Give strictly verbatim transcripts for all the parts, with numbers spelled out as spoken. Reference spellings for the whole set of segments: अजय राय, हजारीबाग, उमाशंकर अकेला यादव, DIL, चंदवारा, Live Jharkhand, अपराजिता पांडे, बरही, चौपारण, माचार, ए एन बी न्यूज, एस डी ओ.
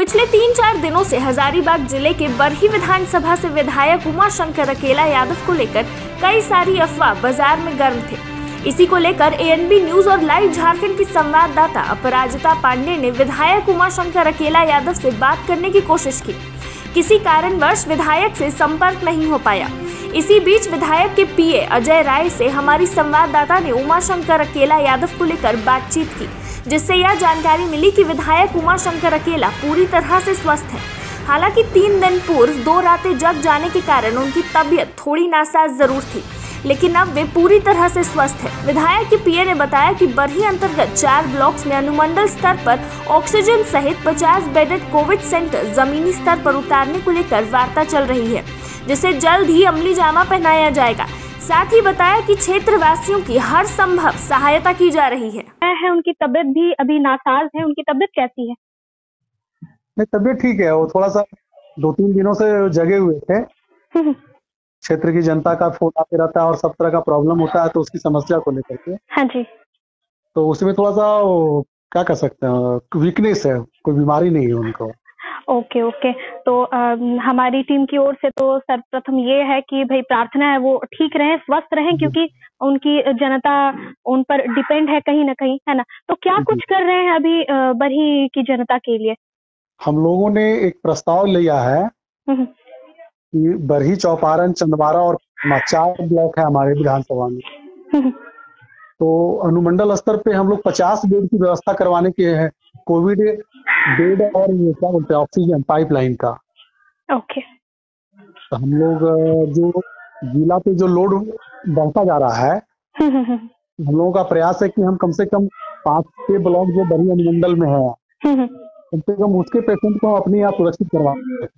पिछले तीन चार दिनों से हजारीबाग जिले के बरही विधानसभा से विधायक उमाशंकर अकेला यादव को लेकर कई सारी अफवाह बाजार में गर्म थे। इसी को लेकर ए एन बी न्यूज और लाइव झारखंड की संवाददाता अपराजिता पांडे ने विधायक उमाशंकर अकेला यादव से बात करने की कोशिश की, किसी कारणवश विधायक से संपर्क नहीं हो पाया। इसी बीच विधायक के पी ए अजय राय से हमारी संवाददाता ने उमाशंकर अकेला यादव को लेकर बातचीत की, जिससे यह जानकारी मिली कि विधायक उमाशंकर अकेला पूरी तरह से स्वस्थ है। हालांकि तीन दिन पूर्व दो रातें जग जाने के कारण उनकी तबीयत थोड़ी नासाज जरूर थी, लेकिन अब वे पूरी तरह से स्वस्थ है। विधायक के पी ए ने बताया कि बरही अंतर्गत चार ब्लॉक्स में अनुमंडल स्तर पर ऑक्सीजन सहित पचास बेडेड कोविड सेंटर जमीनी स्तर पर उतारने को लेकर वार्ता चल रही है, जिसे जल्द ही अमली जामा पहनाया जाएगा। साथ ही बताया कि क्षेत्रवासियों की हर संभव सहायता की जा रही है। है उनकी तबीयत भी अभी नासाज है। उनकी तबीयत कैसी है? नहीं, तबीयत ठीक है। वो थोड़ा सा दो तीन दिनों से जगे हुए थे। क्षेत्र की जनता का फोन आते रहता है और सब तरह का प्रॉब्लम होता है, तो उसकी समस्या को लेकर के हाँ जी, तो उसमें थोड़ा सा क्या कर सकते हैं, वीकनेस है, कोई बीमारी नहीं है उनको। ओके ओके तो आ, हमारी टीम की ओर से तो सर्वप्रथम ये है कि भाई प्रार्थना है वो ठीक रहें, स्वस्थ रहें, क्योंकि उनकी जनता उन पर डिपेंड है कहीं ना कहीं, है ना। तो क्या कुछ कर रहे हैं अभी बरही की जनता के लिए? हम लोगों ने एक प्रस्ताव लिया है कि बरही, चौपारण, चंदवारा और माचार ब्लॉक है हमारे विधानसभा में, तो अनुमंडल स्तर पे हम लोग पचास बेड की व्यवस्था करवाने के है, कोविड बेड और क्या बोलते हैं ऑक्सीजन पाइपलाइन का। ओके। तो हम लोग जो जिला पे जो लोड बढ़ता जा रहा है, हम लोगों का प्रयास है कि हम कम से कम पांच छह ब्लॉक जो बड़ी अनुमंडल में है, कम से कम उसके पेशेंट को हम अपने यहाँ सुरक्षित करवा सकते।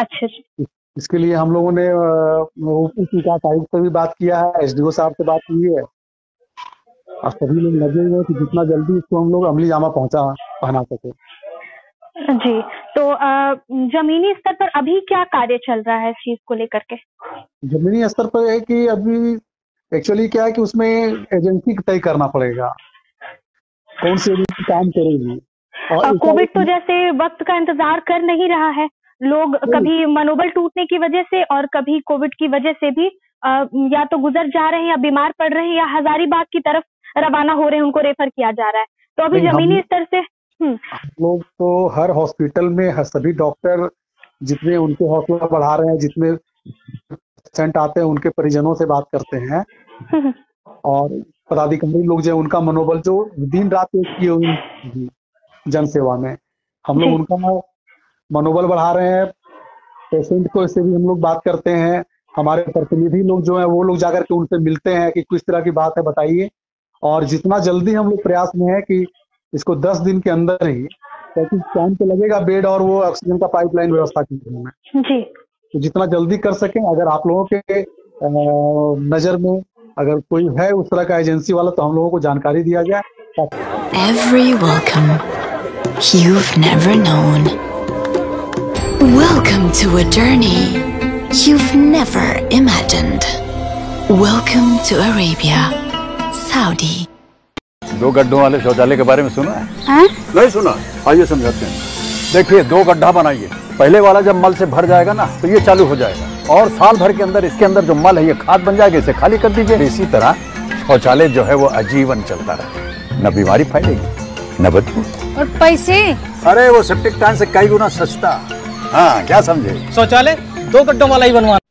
अच्छा जी। इसके लिए हम लोगों ने उप विकास आयुक्त से भी बात किया है, एस डी ओ साहब से बात की है, और सभी लोग लगे हुए कि जितना जल्दी इसको हम लोग अमली जामा पहुँचा पहना सके। जी। तो आ, जमीनी स्तर पर अभी क्या कार्य चल रहा है इस चीज को लेकर के? जमीनी स्तर पर है कि अभी एक्चुअली क्या है कि उसमें एजेंसी तय करना पड़ेगा कौन सी एजेंसी काम करेगी। और कोविड तो जैसे वक्त का इंतजार कर नहीं रहा है, लोग कभी मनोबल टूटने की वजह से और कभी कोविड की वजह से भी आ, या तो गुजर जा रहे हैं या बीमार पड़ रहे हैं या हजारीबाग की तरफ रवाना हो रहे हैं, उनको रेफर किया जा रहा है। तो अभी जमीनी स्तर से हम लोग तो हर हॉस्पिटल में हर सभी डॉक्टर जितने उनके हौसला बढ़ा रहे हैं, जितने पेशेंट आते हैं उनके परिजनों से बात करते हैं, और पदाधिकारी लोग जो उनका मनोबल जो दिन रात एक किए जनसेवा में, हम लोग उनका मनोबल बढ़ा रहे हैं। पेशेंट को इससे भी हम लोग बात करते हैं, हमारे प्रतिनिधि लोग जो है वो लोग जाकर के उनसे मिलते हैं कि किस तरह की बात है बताइए, और जितना जल्दी हम लोग प्रयास में है कि इसको दस दिन के अंदर ही क्योंकि टाइम तो लगेगा बेड और वो ऑक्सीजन का पाइपलाइन व्यवस्था करने में जी, तो जितना जल्दी कर सकें। अगर आप लोगों के नज़र में अगर कोई है उस तरह का एजेंसी वाला तो हम लोगों को जानकारी दिया जाए। Every welcome you've never known, welcome to a journey you've never imagined, welcome to Arabia Saudi. दो गड्ढों वाले शौचालय के बारे में सुना है? हाँ? नहीं सुना। आइए समझाते हैं। देखिए, दो गड्ढा बनाइए, पहले वाला जब मल से भर जाएगा ना तो ये चालू हो जाएगा, और साल भर के अंदर इसके अंदर जो मल है ये खाद बन जाएगा, इसे खाली कर दीजिए। इसी तरह शौचालय जो है वो आजीवन चलता रहे, न बीमारी फैलेगी न बदबू। और पैसे? अरे वो सेप्टिक टैंक से कई गुना सस्ता। हाँ, क्या समझे? शौचालय दो गड्ढों वाला ही बनवा।